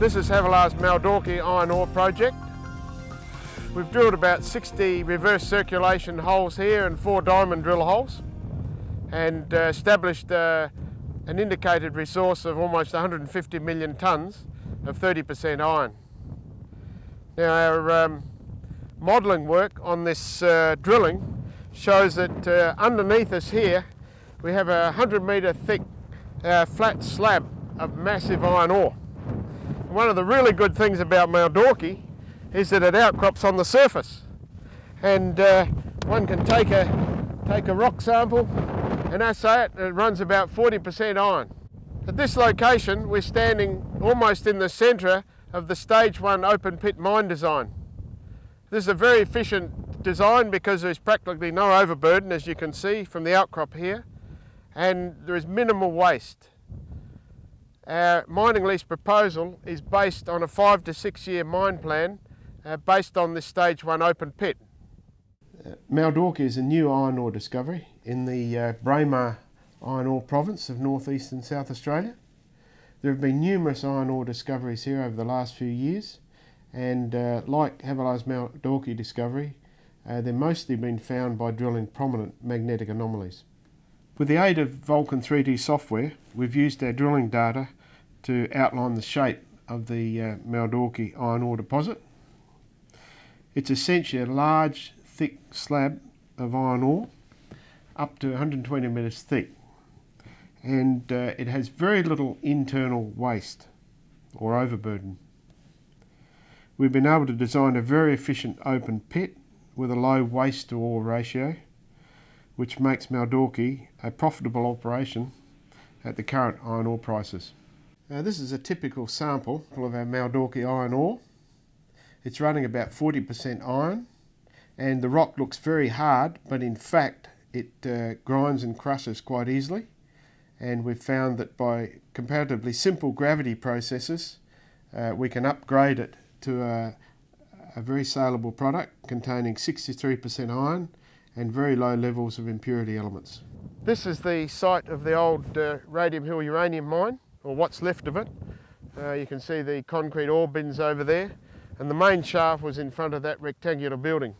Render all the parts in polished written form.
This is Havilah's Maldorky iron ore project. We've drilled about 60 reverse circulation holes here and 4 diamond drill holes, and established an indicated resource of almost 150 million tonnes of 30% iron. Now our modelling work on this drilling shows that underneath us here we have a 100 metre thick flat slab of massive iron ore. And one of the really good things about Maldorky is that it outcrops on the surface, and one can take a rock sample and assay it, and it runs about 40% iron. At this location we're standing almost in the centre of the stage 1 open pit mine design. This is a very efficient design because there's practically no overburden, as you can see from the outcrop here, and there is minimal waste. Our mining lease proposal is based on a 5 to 6 year mine plan based on this stage 1 open pit. Maldorky is a new iron ore discovery in the Braemar iron ore province of northeastern South Australia. There have been numerous iron ore discoveries here over the last few years, and like Havilah's Maldorky discovery, they've mostly been found by drilling prominent magnetic anomalies. With the aid of Vulcan 3D software, we've used our drilling data to outline the shape of the Maldorky iron ore deposit. It's essentially a large, thick slab of iron ore, up to 120 metres thick, and it has very little internal waste or overburden. We've been able to design a very efficient open pit with a low waste to ore ratio, which makes Maldorky a profitable operation at the current iron ore prices. Now, this is a typical sample of our Maldorky iron ore. It's running about 40% iron, and the rock looks very hard, but in fact it grinds and crushes quite easily, and we've found that by comparatively simple gravity processes we can upgrade it to a very saleable product containing 63% iron and very low levels of impurity elements. This is the site of the old Radium Hill uranium mine, or what's left of it. You can see the concrete ore bins over there, and the main shaft was in front of that rectangular building.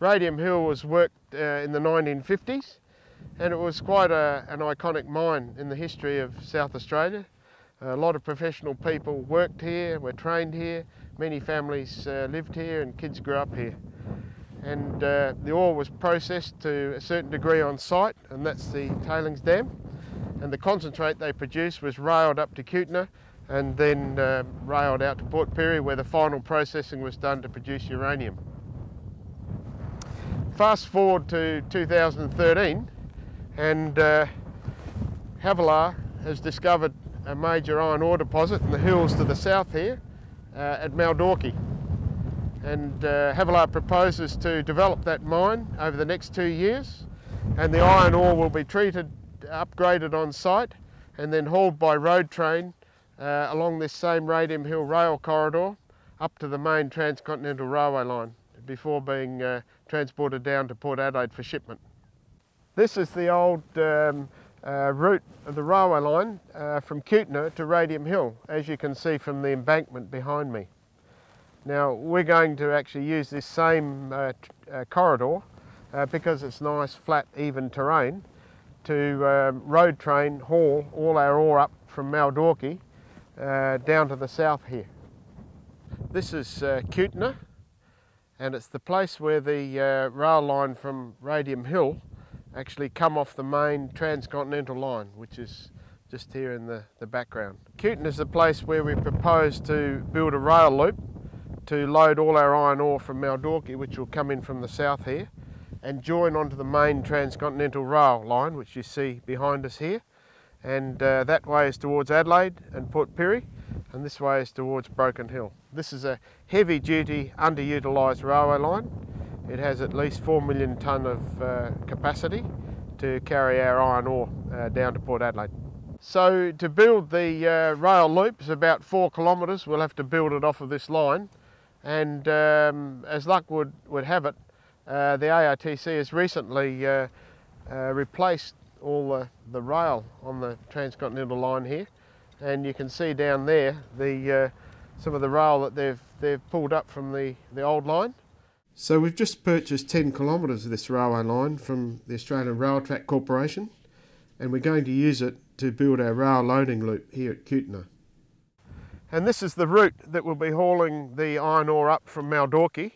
Radium Hill was worked in the 1950s, and it was quite an iconic mine in the history of South Australia. A lot of professional people worked here, were trained here, many families lived here and kids grew up here. And the ore was processed to a certain degree on site, and that's the tailings dam. And the concentrate they produced was railed up to Kootna and then railed out to Port Pirie, where the final processing was done to produce uranium. Fast forward to 2013, and Havilah has discovered a major iron ore deposit in the hills to the south here at Maldorky, and Havilah proposes to develop that mine over the next 2 years, and the iron ore will be treated, upgraded on site, and then hauled by road train along this same Radium Hill rail corridor up to the main transcontinental railway line, before being transported down to Port Adelaide for shipment. This is the old route of the railway line from Kootna to Radium Hill, as you can see from the embankment behind me. Now we're going to actually use this same corridor because it's nice, flat, even terrain, to road train haul all our ore up from Maldorky down to the south here. This is Kootna, and it's the place where the rail line from Radium Hill actually come off the main transcontinental line, which is just here in the background. Kootna is the place where we propose to build a rail loop to load all our iron ore from Maldorky, which will come in from the south here, and join onto the main transcontinental rail line, which you see behind us here. And that way is towards Adelaide and Port Pirie, and this way is towards Broken Hill. This is a heavy duty, underutilised railway line. It has at least 4 million tonne of capacity to carry our iron ore down to Port Adelaide. So to build the rail loop, it's about 4 kilometres, we'll have to build it off of this line, and as luck would have it, the ARTC has recently replaced all the rail on the transcontinental line here, and you can see down there the some of the rail that they've pulled up from the old line. So we've just purchased 10 kilometres of this railway line from the Australian Rail Track Corporation, and we're going to use it to build our rail loading loop here at Kootna. And this is the route that we'll be hauling the iron ore up from Maldorky,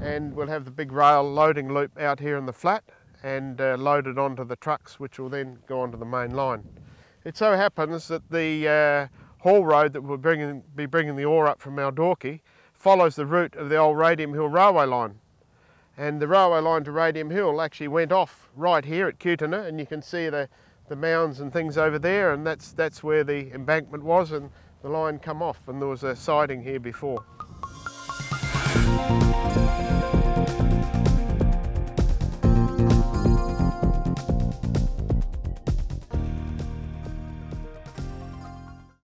and we'll have the big rail loading loop out here in the flat and loaded onto the trucks, which will then go onto the main line. It so happens that the haul road that we'll be bringing the ore up from Maldorky follows the route of the old Radium Hill railway line. And the railway line to Radium Hill actually went off right here at Kewtana, and you can see the mounds and things over there, and that's where the embankment was and the line come off, and there was a siding here before.